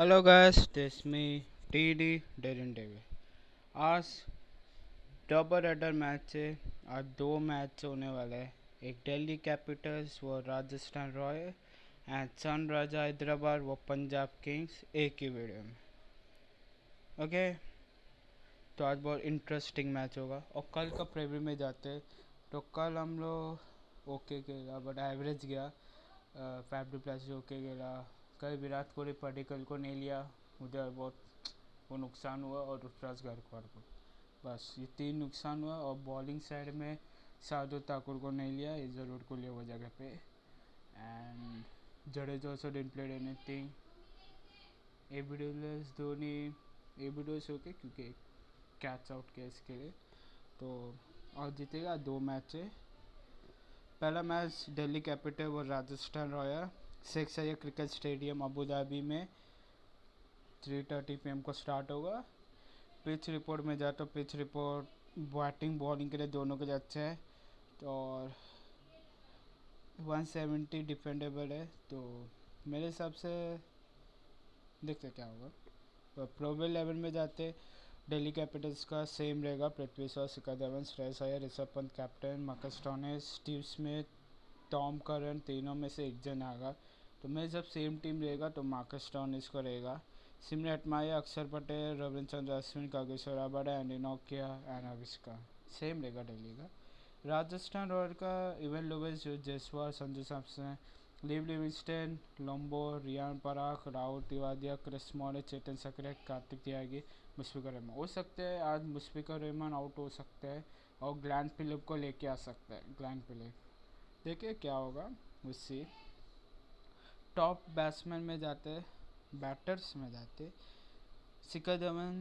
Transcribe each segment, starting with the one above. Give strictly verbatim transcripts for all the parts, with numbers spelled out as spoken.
Hello guys, this me TD Darren David. आज double header match से आज दो मैच होने वाले हैं। एक दिल्ली कैपिटल्स वो Rajasthan Royal and Sunrisers Hyderabad वो पंजाब किंग्स, एक ही वीडियो में। ओके, तो आज बहुत इंटरेस्टिंग मैच होगा। और कल का प्रीव्यू में जाते तो कल हम लोग ओके खेला, बट एवरेज गया। फैफ डिप्लेसी ओके खेला, कल विराट कोहली पर्टिकल को नहीं लिया, उधर बहुत वो नुकसान हुआ, और ऋतुराज गायकवाड़ को, बस ये तीन नुकसान हुआ। और बॉलिंग साइड में साधु ठाकुर को नहीं लिया, ये जरूर को लिया वो जगह पे। And Jadeja also didn't play anything. AB de Villiers Dhoni AB de Villiers okay, क्योंकि कैच आउट किया इसके लिए। तो और जीतेगा दो मैच है। पहला मैच दिल्ली कैपिटल वो Rajasthan Royal, Sheikh Zayed cricket stadium Abu Dhabi में थ्री थर्टी पी एम को स्टार्ट होगा। पिच रिपोर्ट में जाए तो पिच रिपोर्ट बैटिंग बॉलिंग के लिए दोनों के लिए अच्छा है, तो और वन सेवेंटी डिफेंडेबल है। तो मेरे हिसाब से देखते क्या होगा। तो प्रोबेबल इलेवन में जाते दिल्ली कैपिटल्स का सेम रहेगा, Prithvi Shaw, Shikhar Dhawan, Shreyas Iyer, Rishabh Pant captain, Marcus Stoinis, Steve Smith, Tom Curran, तीनों में से एक जन आएगा। तो मेरे सब सेम टीम रहेगा, तो मार्कस स्टोइनिस को रहेगा। Shimron Hetmyer, Axar Patel, Ravindra Ashwin, Kagiso Rabada and इनोकिया एंड अवेश खान सेम रहेगा दिल्ली का। राजस्थान रॉयल का Evin Lewis Jaiswal, Sanju Samson, Liam Livingstone, लोम्बो, रियान पराग, राहुल तिवादिया, क्रिस मॉरिस, चेतन सकरिया, कार्तिक त्यागी, मुशफिकुर रहमान। हो सकता है आज मुशफिकुर रहमान आउट हो सकता है, और ग्लैन फिलिप को लेके आ सकता है। ग्लैन फिलिप देखिए क्या होगा उससे। टॉप बैट्समैन में जाते बैटर्स में जाते शिखर धवन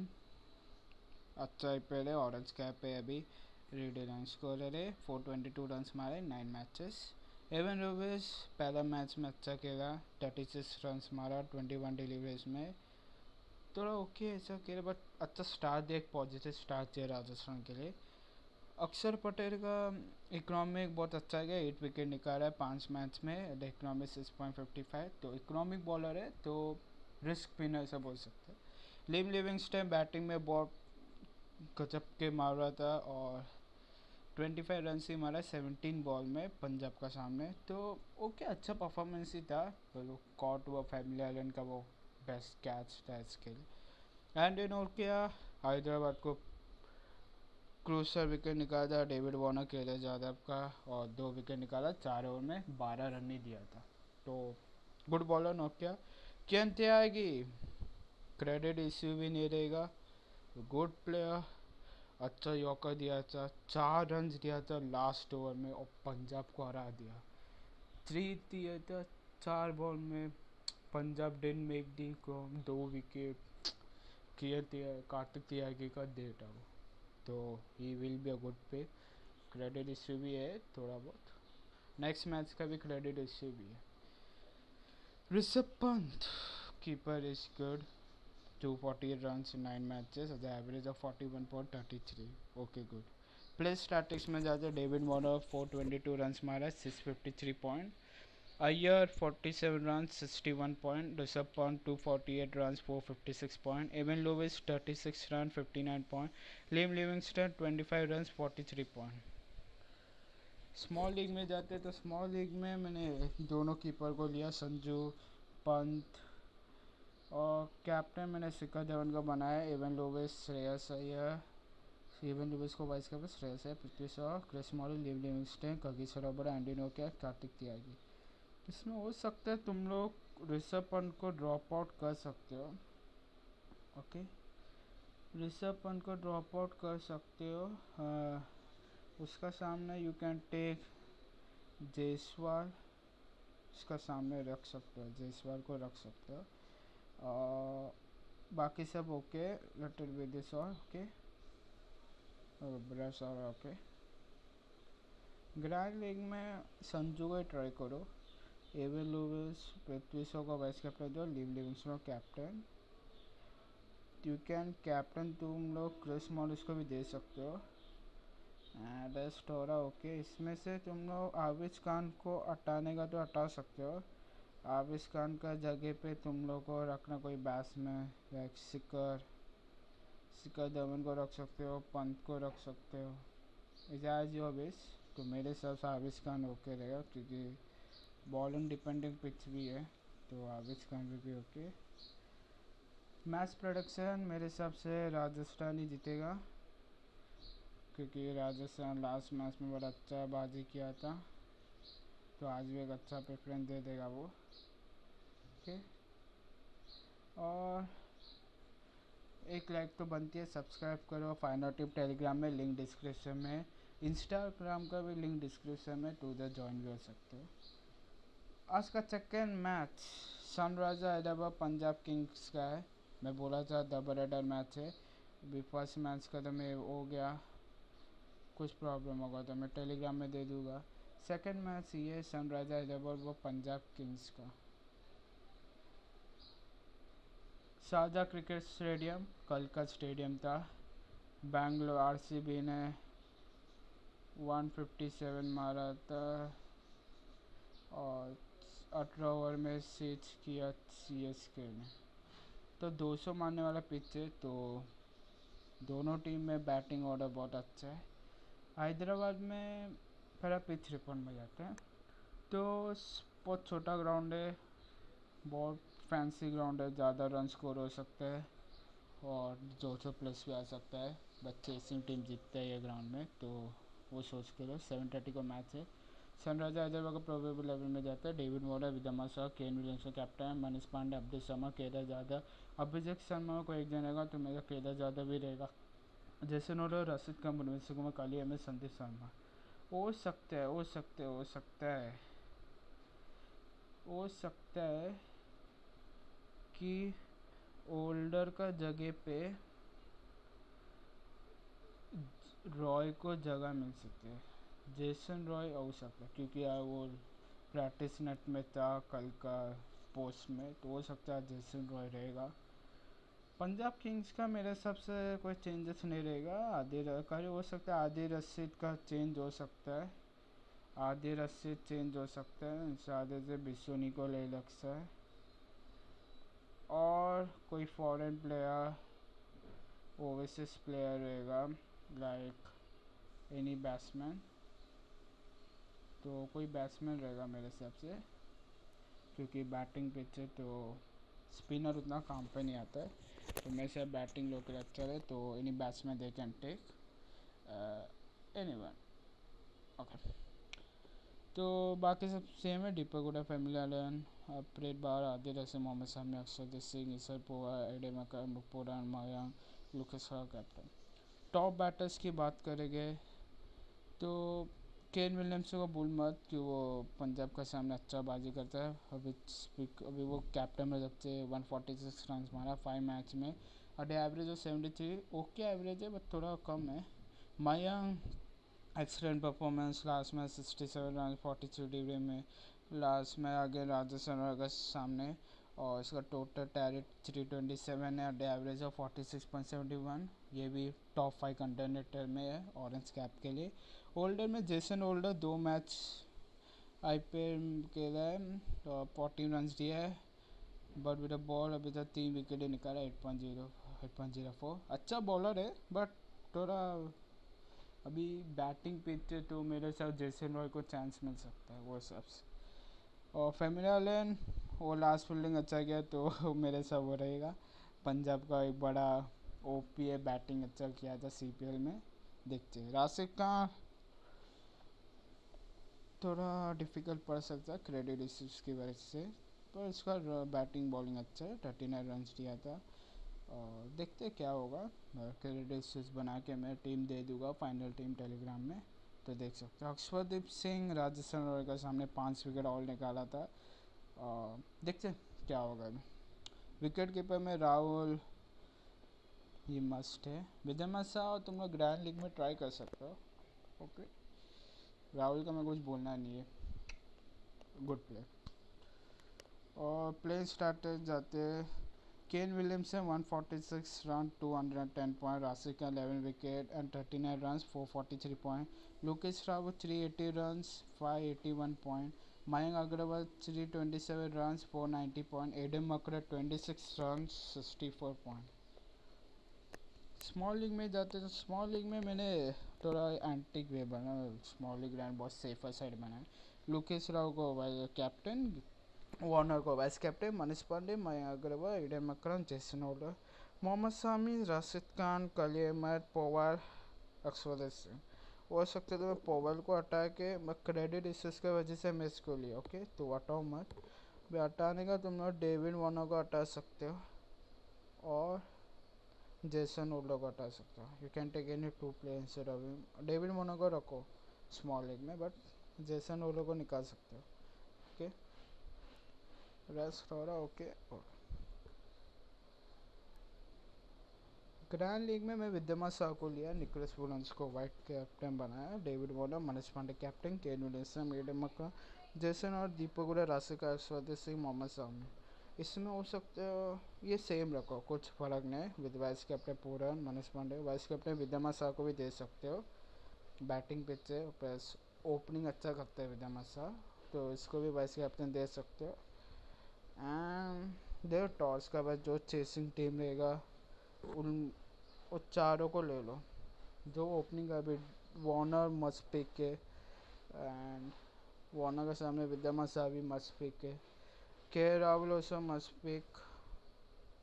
अच्छा आई पे, ऑरेंज कैप पे अभी, रेडी रन स्कोरर है, फोर ट्वेंटी टू रन मारे नाइन मैचेस। एवन रोवेस पहला मैच में अच्छा खेला, थर्टी सिक्स रन मारा, ट्वेंटी वन डिलीवरीज में थोड़ा ओके ऐसा खेला, बट अच्छा स्टार्ट दिया, एक पॉजिटिव स्टार्ट दिया राजस्थान के लिए। अक्षर पटेल का इकोनॉमिक बहुत अच्छा गया, एट विकेट निकाला है पाँच मैच में, economic six point fifty five, तो इकोनॉमिक बॉलर है, तो रिस्क पिनर ऐसा बोल सकते हैं। लिम लिविंगस्टन बैटिंग में बहुत गजब के मार रहा था, और ट्वेंटी फाइव रन ही मारा सेवनटीन बॉल में पंजाब का सामने। तो ओके अच्छा परफॉर्मेंस ही था, तो कॉट हुआ फैमिली आइलैंड का वो बेस्ट कैच था इसके लिए। एंड इन और क्या हैदराबाद को क्रूसर विकेट निकाला था, डेविड वार्नर खेला यादव का, और दो विकेट निकाला, चार ओवर में बारह रन नहीं दिया था, तो गुड बॉलर नोकिया। केन त्यागी क्रेडिट इश्यू भी नहीं रहेगा, गुड प्लेयर, अच्छा यॉकर दिया था, चार रन दिया था लास्ट ओवर में, और पंजाब को हरा दिया। थ्री दिया था चार बॉल में, पंजाब डिडंट मेक दी को दो विकेट किया त्या कार्तिक त्यागी का डेट है, तो he will be a good pay. Credit issue भी है थोड़ा बहुत, नेक्स्ट मैच का भी क्रेडिट इश्यू भी है। Rishabh Pant keeper is good, two forty run nine matches, average of forty one point thirty three okay good. Play statics में जाते David Warner four twenty two run मारा six fifty three point, Iyer forty seven run sixty one point, Rishabh Pant two forty eight run four fifty six point, Evin Lewis thirty six run fifty nine point, Liam Livingstone twenty five run forty three point. Small league में जाते तो small league में मैंने दोनों keeper को लिया, संजू पंत, और captain मैंने शिखर धवन का बनाया, Evin Lewis, Shreyas Iyer, Evin Lewis को vice captain Shreyas Iyer, Prithvi Shaw, Chris Morris, Liam Livingstone, Kagiso Rabada, and इनोकिया, कार्तिक त्यागी। इसमें हो सकता है तुम लोग ऋषभ पंत को ड्रॉप आउट कर सकते हो, ओके ऋषभ पंत को ड्रॉप आउट कर सकते हो। आ, उसका सामने यू कैन टेक जायसवाल, उसका सामने रख सकते हो, जायसवाल को रख सकते हो। आ, बाकी सब ओके, लिटिल विद दिस और ओके ब्रश और ओके। ग्रैंड लीग में संजू को ट्राई करो, एवन लोवेस, पृथ्वी शॉ का वाइस कैप्टन दो, Liam Livingstone captain, you can captain तुम लोग क्रिस मॉरिस को भी दे सकते हो, एंड रेस्ट हो रहा ओके। इसमें से तुम लोग आवेश खान को हटाने का तो हटा सकते हो, आवेश खान का जगह पे तुम लोग को रखना कोई बैट्स में, लाइक शिखर शिखर धवन को रख सकते हो, पंत को रख सकते हो, एजाज यो आवेश। तो मेरे हिसाब से आवेश खान ओके रहेगा क्योंकि बॉलिंग डिपेंडिंग पिच भी है, तो आवेश खान भी ओके। मैच प्रोडक्शन मेरे हिसाब से राजस्थान ही जीतेगा क्योंकि राजस्थान लास्ट मैच में बड़ा अच्छा बाजी किया था, तो आज भी एक अच्छा परफॉर्मेंस दे देगा वो। ओके, और एक लाइक तो बनती है, सब्सक्राइब करो। फाइनल टिप टेलीग्राम में लिंक डिस्क्रिप्शन में, इंस्टाग्राम का भी लिंक डिस्क्रिप्शन में, टू द ज्वाइन भी हो सकते हो। आज का second match Sunriser Hyderabad Punjab Kings का है। मैं बोला था डबल हेडर मैच है, अभी फर्स्ट मैच का तो मैं हो गया, कुछ प्रॉब्लम होगा तो मैं टेलीग्राम में दे दूँगा। सेकेंड मैच ये सनराइजर हैदराबाद वो पंजाब किंग्स का, शारजा क्रिकेट स्टेडियम, कल का स्टेडियम था। बैंगलोर आरसीबी ने एक सौ सत्तावन मारा था और अठारह ओवर में सिक्स किया सीएसके ने। तो दो सौ मारने वाला पिच है, तो दोनों टीम में बैटिंग ऑर्डर बहुत अच्छा है। हैदराबाद में फिर आप पिच रिपोर्ट में जाते हैं, तो बहुत छोटा ग्राउंड है, बहुत फैंसी ग्राउंड है, ज़्यादा रन स्कोर हो सकते हैं और दो सौ प्लस भी आ सकता है। बच्चे इसी टीम जीतते हैं ये ग्राउंड में, तो वो सोच के लो। सेवन थर्टी का मैच है। सनराइजर हैदराबाद का प्रोबेबल इलेवन में जाता है। David Warner, Vidma Shah, Kane Williams का कैप्टन, मनीष पांडे, अब्दुल समद, केदार जाधव, अभिषेक शर्मा को एक जन रहेगा तो मेरा केदार जाधव भी रहेगा, जैसन रॉय, रशीद कपूर, मुंशी कुमार, काली अहमद, संदीप शर्मा। हो सकता है हो सकता है हो सकता है हो सकता है कि ओल्डर का जगह पे रॉय को जगह मिल सकती है, जेसन रॉय हो सकता है क्योंकि वो प्रैक्टिस नेट में था कल का पोस्ट में, तो हो सकता है जेसन रॉय रहेगा। पंजाब किंग्स का मेरे हिसाब से कोई चेंजेस नहीं रहेगा। आदिर अकारी हो सकता है, आदिर रशीद का चेंज हो सकता है, आदिर रशीद चेंज हो सकता है, शायद से बिसोनी को ले लगता है, और कोई फॉरेन प्लेयर ओवरसीज प्लेयर रहेगा लाइक एनी बैट्समैन, तो कोई बैट्समैन रहेगा मेरे हिसाब से क्योंकि बैटिंग पिच है, तो स्पिनर उतना काम पे नहीं आता है, तो मेरे से बैटिंग लोग लेक्चर है, तो any batsman they can take anyone. Okay, तो बाकी सब सेम है। दीपक गुडा, फैमिली आलन, अपरेट बार, आदिर रशीद, मोहम्मद सामी, अक्षर सिंह, ईसर पोवा, एडेमकर, मुपुरान, Mayank, Lokesh Rao captain. Top batters की बात करेंगे तो केन विलियम्स को बोल मत कि वो पंजाब का सामने अच्छा बाजी करता है। अभी अभी वो कैप्टन में सबसे एक सौ छियालीस रन मारा फाइव मैच में, और average of seventy three, okay average है बट थोड़ा कम है। मयंक एक्सलेंट परफॉर्मेंस, लास्ट में sixty seven run forty three degree में लास्ट में आगे राजस्थान रॉयल्स के सामने, और इसका टोटल टैरिट थ्री ट्वेंटी सेवन है और average of forty six point seven one. ये भी टॉप फाइव कंटेंडर में है ऑरेंज कैप के लिए। ओल्डर में जेसन ओल्डर दो मैच आईपीएल खेला है और फोर्टीन रन दिया है, बट विद बॉल अभी तक तीन विकेट निकाला eight point zero eight point zero four. अच्छा बॉलर है बट थोड़ा अभी बैटिंग पिच है, तो मेरे साथ जेसन रॉय को चांस मिल सकता है वो सबसे। और फैमिली आलन वो लास्ट फील्डिंग अच्छा किया, तो मेरे साथ वो रहेगा। पंजाब का एक बड़ा ओपी है, बैटिंग अच्छा किया था सीपीएल में, देखते हैं। राशिद का थोड़ा डिफिकल्ट पड़ सकता है क्रेडिट इश्यूज की वजह से, पर इसका बैटिंग बॉलिंग अच्छा है, थर्टी नाइन रन दिया था, और देखते क्या होगा। क्रेडिट इश्यूज बना के मैं टीम दे दूँगा फाइनल टीम टेलीग्राम में, तो देख सकते हो। अक्षरदीप सिंह राजस्थान रॉयल्स के सामने पाँच विकेट ऑल निकाला था, और देखते क्या होगा। विकेट कीपर में राहुल ये मस्ट है, विदमा शाह तुम लोग ग्रैंड लीग में ट्राई कर सकते हो। ओके, राहुल का मैं कुछ बोलना नहीं है, गुड प्लेयर। और प्लेइंग स्टार्टर जाते केन विलियम्स है one forty six run two hundred ten point, Rashid का eleven wicket and thirty nine run four forty three point, Lokesh Rawat three eighty run five eighty one point, Mayank Agarwal three twenty-seven runs four ninety point. Adam Makra twenty-six runs sixty-four point. Small league में जाते तो small league में मैंने थोड़ा एंटिक वे बना small league रैंड बहुत सेफर साइड बनाया। लोकेश राव को वाइस कैप्टन, वार्नर को vice captain, Manish Pandey, Mayank Agarwal, Adam Markram, Jason Roy, Mohammad Shami, Rashid Khan, कली अहमद, पोवाल, अक्षर सिंह। हो सकते तो मैं पोवाल को हटा के मैं क्रेडिट इश्यूज की वजह से मैं इसको लिया। ओके तो हटाओ मत, मैं हटाने का तुम लोग डेविड वार्नर को हटा सकते हो और जैसन वो लोग हटा सकते हो। You can take any two player instead of him. David Warner को रखो स्मॉल लीग में बट जैसन वो लोग को निकाल सकते हो। ओके रेस्ट हो रहा ओके। और ग्रैंड लीग में मैं विद्यमान शाह को लिया, निकोलस वुलन्स को वाइट कैप्टन बनाया, David Warner, Manish Pandey captain, Kane Williams, Adam मक्का, जैसन और दीपक गुड़ा, राशिका, अश्वत सिंह, मोहम्मद शामी। इसमें हो सकता ये सेम रखो, कुछ फर्क नहीं। With vice captain Pooran, Manish Pandey, vice captain विद्यमान शाह को भी दे सकते हो। बैटिंग पिच से प्लस ओपनिंग अच्छा करते हैं विद्यमान शाह, तो इसको भी वाइस कैप्टन दे सकते हो। एंड दे टॉस का बाद जो चेसिंग टीम रहेगा उन वो चारों को ले लो, जो ओपनिंग अभी वार्नर मस्ट पिक के एंड वार्नर के सामने विद्यमान शाह भी मस्ट पिक के, के राहुल ओसा मस्ट पिक,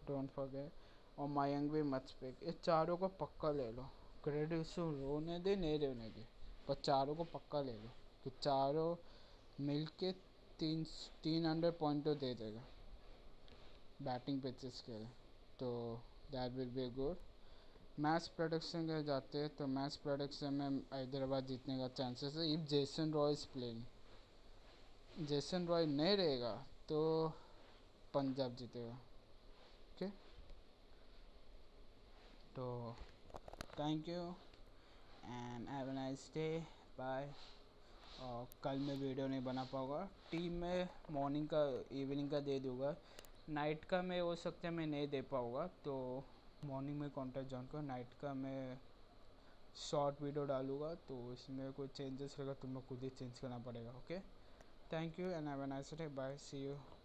डोंट फॉरगेट, और मयंक भी मस्ट पिक। ये चारों को पक्का ले लो, क्रेडिट इशू रोने दे नहीं रोने दे, पर चारों को पक्का ले लो कि चारों मिलके तीन तीन हंड्रेड पॉइंट तो दे देगा बैटिंग पिचेस के लिए। तो that will be good. Match production के जाते हैं तो मैच प्रोडक्शन में हैदराबाद जीतने का चांसेस है if Jason Roy is playing. Jason Roy नहीं रहेगा तो पंजाब जीतेगा। ओके तो thank you and have a nice day, bye. और कल मैं वीडियो नहीं बना पाऊँगा, टीम में मॉर्निंग का इवनिंग का दे दूँगा, नाइट का मैं हो सकता है मैं नहीं दे पाऊँगा तो मॉर्निंग में कॉन्टेक्ट जॉइन करो, नाइट का मैं शॉर्ट वीडियो डालूँगा तो इसमें कोई चेंजेस रहेगा तुम लोग खुद ही चेंज करना पड़ेगा। Okay okay? Thank you and have a nice day. Bye. See you.